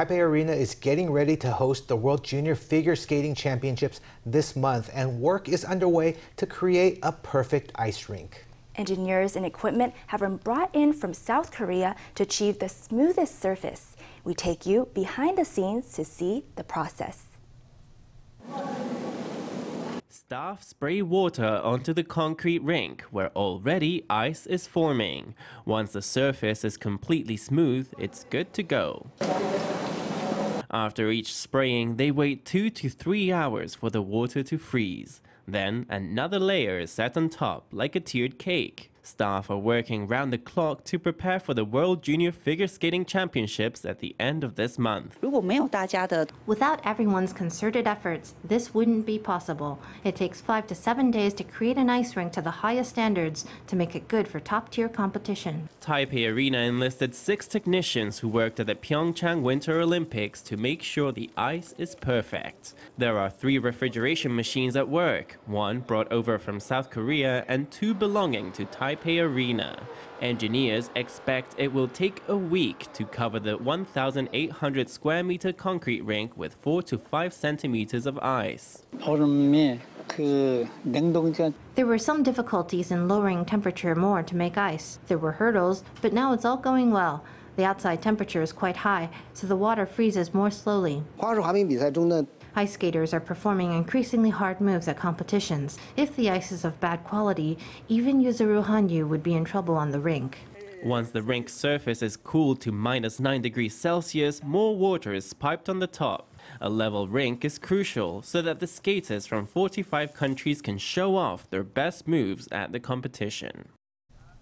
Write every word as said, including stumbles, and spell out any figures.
Taipei Arena is getting ready to host the World Junior Figure Skating Championships this month, and work is underway to create a perfect ice rink. Engineers and equipment have been brought in from South Korea to achieve the smoothest surface. We take you behind the scenes to see the process. Staff spray water onto the concrete rink, where already ice is forming. Once the surface is completely smooth, it's good to go. After each spraying, they wait two to three hours for the water to freeze. Then another layer is set on top, like a tiered cake. Staff are working round the clock to prepare for the World Junior Figure Skating Championships at the end of this month. Without everyone's concerted efforts, this wouldn't be possible. It takes five to seven days to create an ice rink to the highest standards to make it good for top-tier competition. Taipei Arena enlisted six technicians who worked at the Pyeongchang Winter Olympics to make sure the ice is perfect. There are three refrigeration machines at work, one brought over from South Korea and two belonging to Taipei Taipei Arena. Engineers expect it will take a week to cover the one thousand eight hundred square meter concrete rink with four to five centimeters of ice. There were some difficulties in lowering temperature more to make ice. There were hurdles, but now it's all going well. The outside temperature is quite high, so the water freezes more slowly. Ice skaters are performing increasingly hard moves at competitions. If the ice is of bad quality, even Yuzuru Hanyu would be in trouble on the rink. Once the rink's surface is cooled to minus nine degrees Celsius, more water is piped on the top. A level rink is crucial so that the skaters from forty-five countries can show off their best moves at the competition.